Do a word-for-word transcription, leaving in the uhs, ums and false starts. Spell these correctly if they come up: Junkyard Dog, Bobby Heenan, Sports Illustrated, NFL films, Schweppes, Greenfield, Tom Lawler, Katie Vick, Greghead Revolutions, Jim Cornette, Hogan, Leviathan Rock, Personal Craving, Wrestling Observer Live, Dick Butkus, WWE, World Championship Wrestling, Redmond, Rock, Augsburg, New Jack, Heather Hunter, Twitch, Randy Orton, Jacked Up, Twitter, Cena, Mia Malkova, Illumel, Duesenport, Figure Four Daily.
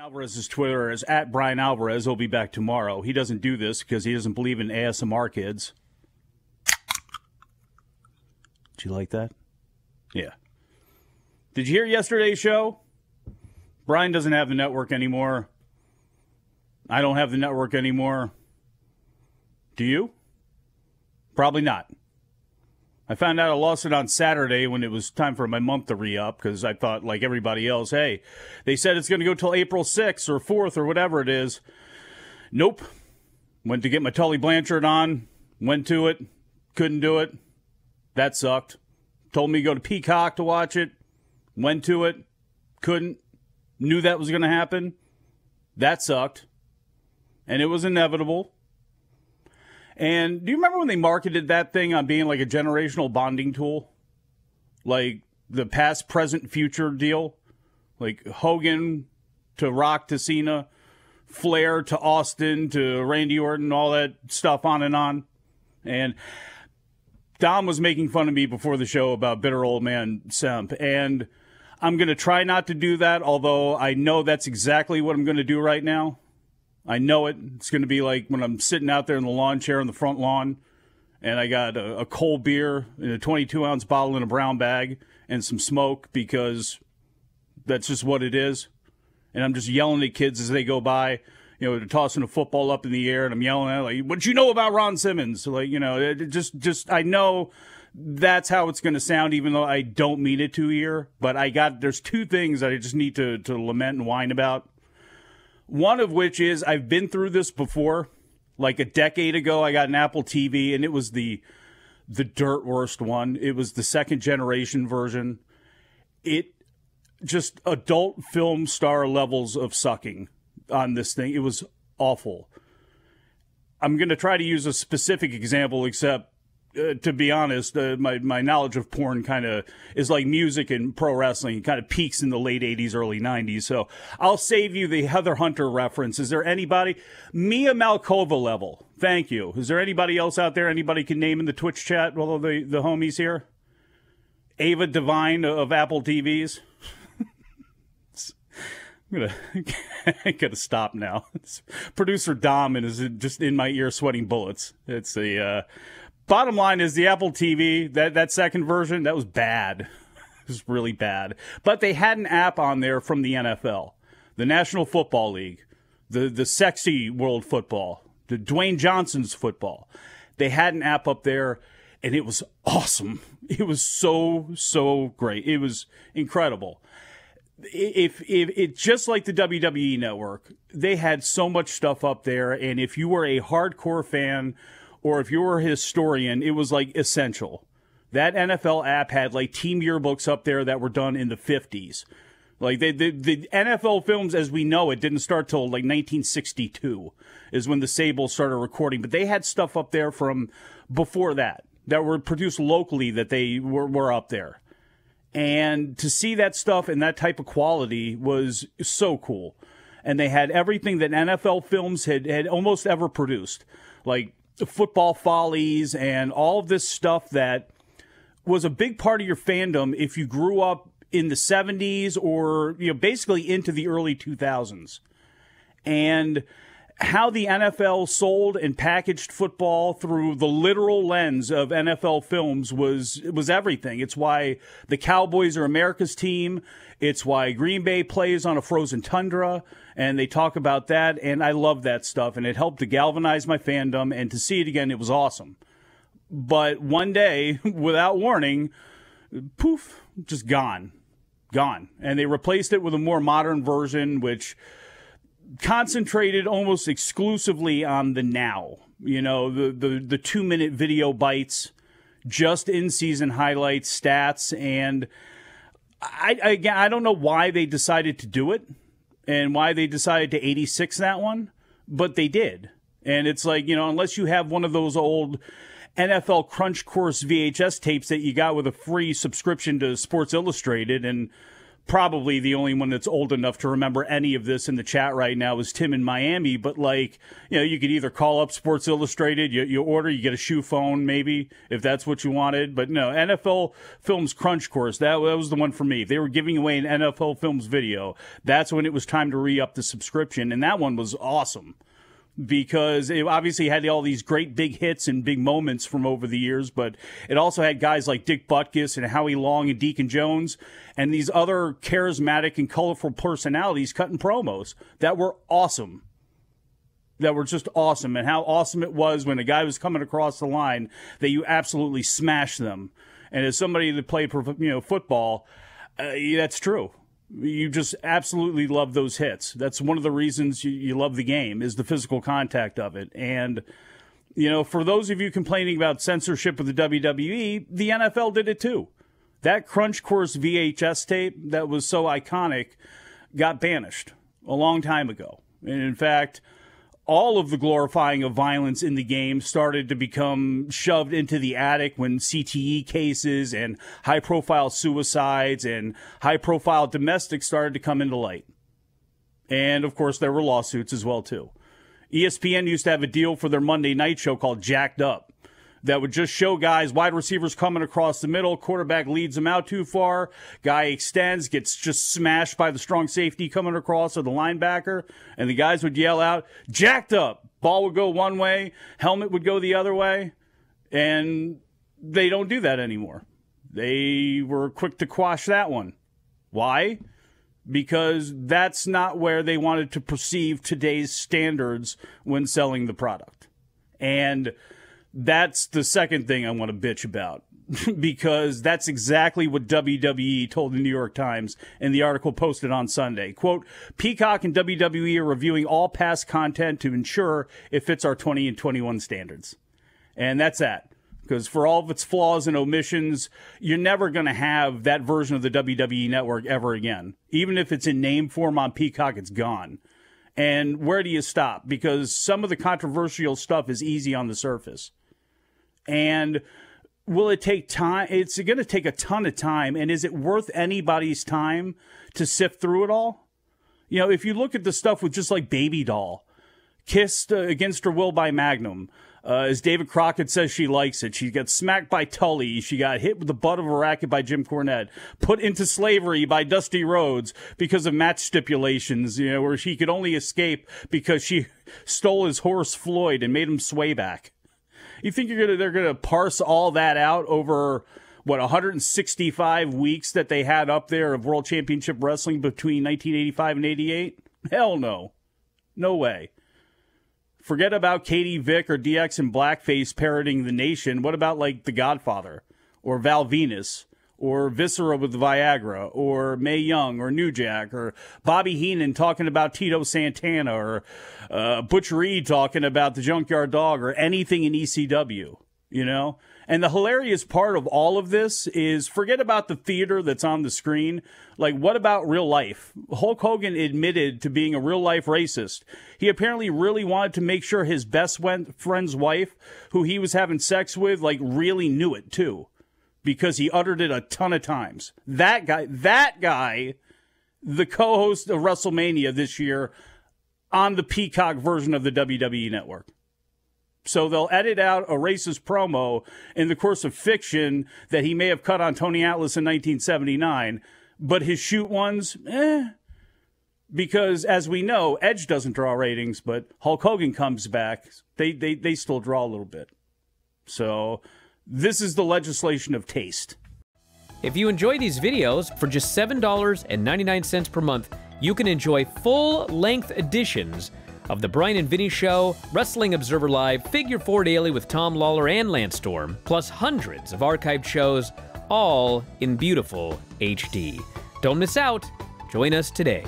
Alvarez's Twitter is at Brian Alvarez. He'll be back tomorrow. He doesn't do this because he doesn't believe in A S M R kids. Did you like that? Yeah. Did you hear yesterday's show? Brian doesn't have the network anymore. I don't have the network anymore. Do you? Probably not. I found out I lost it on Saturday when it was time for my month to re-up because I thought, like everybody else, hey, they said it's going to go till April sixth or fourth or whatever it is. Nope. Went to get my Tully Blanchard on. Went to it. Couldn't do it. That sucked. Told me to go to Peacock to watch it. Went to it. Couldn't. Knew that was going to happen. That sucked. And it was inevitable. And do you remember when they marketed that thing on being like a generational bonding tool? Like the past, present, future deal? Like Hogan to Rock to Cena, Flair to Austin to Randy Orton, all that stuff on and on. And Dom was making fun of me before the show about bitter old man Semp. And I'm going to try not to do that, although I know that's exactly what I'm going to do right now. I know it. It's going to be like when I'm sitting out there in the lawn chair on the front lawn and I got a, a cold beer in a twenty-two ounce bottle in a brown bag and some smoke because that's just what it is. And I'm just yelling at kids as they go by, you know, they're tossing a football up in the air and I'm yelling at like, what you know about Ron Simmons? Like, you know, it just, just, I know that's how it's going to sound, even though I don't mean it to here, but I got, there's two things that I just need to, to lament and whine about. One of which is I've been through this before. Like a decade ago, I got an Apple T V, and it was the the dirt worst one. It was the second generation version. It just adult film star levels of sucking on this thing. It was awful. I'm going to try to use a specific example, except uh, to be honest, uh, my, my knowledge of porn kind of is like music and pro wrestling. It kind of peaks in the late eighties, early nineties. So I'll save you the Heather Hunter reference. Is there anybody? Mia Malkova level. Thank you. Is there anybody else out there anybody can name in the Twitch chat? Well, the, the homies here. Ava Divine of Apple T Vs. I'm going to stop now. It's producer Dom is just in my ear sweating bullets. It's a... Uh, Bottom line is the Apple T V, that, that second version, that was bad. It was really bad. But they had an app on there from the N F L, the National Football League, the, the sexy world football, the Dwayne Johnson's football. They had an app up there, and it was awesome. It was so, so great. It was incredible. If, if it just like the W W E Network, they had so much stuff up there, and if you were a hardcore fan or if you were a historian, it was, like, essential. That N F L app had, like, team yearbooks up there that were done in the fifties. Like, they, they, the N F L films, as we know it, didn't start till, like, nineteen sixty-two is when the Sables started recording. But they had stuff up there from before that that were produced locally that they were, were up there. And to see that stuff and that type of quality was so cool. And they had everything that N F L films had, had almost ever produced. Like... football follies and all of this stuff that was a big part of your fandom if you grew up in the seventies or, you know, basically into the early two thousands. And how the N F L sold and packaged football through the literal lens of N F L films was was everything. It's why the Cowboys are America's team. It's why Green Bay plays on a frozen tundra, and they talk about that, and I love that stuff, and it helped to galvanize my fandom, and to see it again, it was awesome. But one day, without warning, poof, just gone. Gone. And they replaced it with a more modern version, which... concentrated almost exclusively on the now, you know, the, the, the two-minute video bites, just in-season highlights, stats, and I, I, again, I don't know why they decided to do it and why they decided to eighty-six that one, but they did. And it's like, you know, unless you have one of those old N F L Crunch Course V H S tapes that you got with a free subscription to Sports Illustrated and probably the only one that's old enough to remember any of this in the chat right now is Tim in Miami. But, like, you know, you could either call up Sports Illustrated, you, you order, you get a shoe phone maybe, if that's what you wanted. But, no, N F L Films Crunch Course, that, that was the one for me. If they were giving away an N F L Films video, that's when it was time to re-up the subscription. And that one was awesome, because it obviously had all these great big hits and big moments from over the years, but it also had guys like Dick Butkus and Howie Long and Deacon Jones and these other charismatic and colorful personalities cutting promos that were awesome. That were just awesome. And how awesome it was when a guy was coming across the line that you absolutely smashed them. And as somebody that played, you know, football, uh, that's true. You just absolutely love those hits. That's one of the reasons you, you love the game, is the physical contact of it. And, you know, for those of you complaining about censorship with the W W E, the N F L did it too. That Crunch Course V H S tape that was so iconic got banished a long time ago. And, in fact, all of the glorifying of violence in the game started to become shoved into the attic when C T E cases and high-profile suicides and high-profile domestics started to come into light. And, of course, there were lawsuits as well, too. E S P N used to have a deal for their Monday night show called Jacked Up that would just show guys, wide receivers coming across the middle, quarterback leads them out too far, guy extends, gets just smashed by the strong safety coming across or the linebacker, and the guys would yell out, "Jacked up!" Ball would go one way, helmet would go the other way, and they don't do that anymore. They were quick to quash that one. Why? Because that's not where they wanted to perceive today's standards when selling the product. And that's the second thing I want to bitch about, because that's exactly what W W E told the New York Times in the article posted on Sunday. Quote, "Peacock and W W E are reviewing all past content to ensure it fits our twenty and twenty-one standards." And that's that, because for all of its flaws and omissions, you're never going to have that version of the W W E Network ever again. Even if it's in name form on Peacock, it's gone. And where do you stop? Because some of the controversial stuff is easy on the surface. And will it take time? It's going to take a ton of time. And is it worth anybody's time to sift through it all? You know, if you look at the stuff with just like Baby Doll, kissed uh, against her will by Magnum. Uh, as David Crockett says, she likes it. She got smacked by Tully. She got hit with the butt of a racket by Jim Cornette. Put into slavery by Dusty Rhodes because of match stipulations, you know, where she could only escape because she stole his horse Floyd and made him sway back. You think you're gonna, they're going to parse all that out over, what, one hundred sixty-five weeks that they had up there of World Championship Wrestling between nineteen eighty-five and eighty-eight? Hell no. No way. Forget about Katie Vick or D X in blackface parroting the nation. What about, like, The Godfather or Val Venis or Viscera with Viagra or Mae Young or New Jack or Bobby Heenan talking about Tito Santana or uh, Butch Reed talking about the Junkyard Dog or anything in E C W, you know? And the hilarious part of all of this is forget about the theater that's on the screen. Like, what about real life? Hulk Hogan admitted to being a real-life racist. He apparently really wanted to make sure his best friend's wife, who he was having sex with, like, really knew it, too, because he uttered it a ton of times. That guy, that guy, the co-host of WrestleMania this year on the Peacock version of the W W E Network. So they'll edit out a racist promo in the course of fiction that he may have cut on Tony Atlas in nineteen seventy-nine, but his shoot ones, eh. Because, as we know, Edge doesn't draw ratings, but Hulk Hogan comes back. They, they, they still draw a little bit. So this is the legislation of taste. If you enjoy these videos, for just seven dollars and ninety-nine cents per month, you can enjoy full-length editions of The Brian and Vinny Show, Wrestling Observer Live, Figure Four Daily with Tom Lawler and Lance Storm, plus hundreds of archived shows, all in beautiful H D. Don't miss out. Join us today.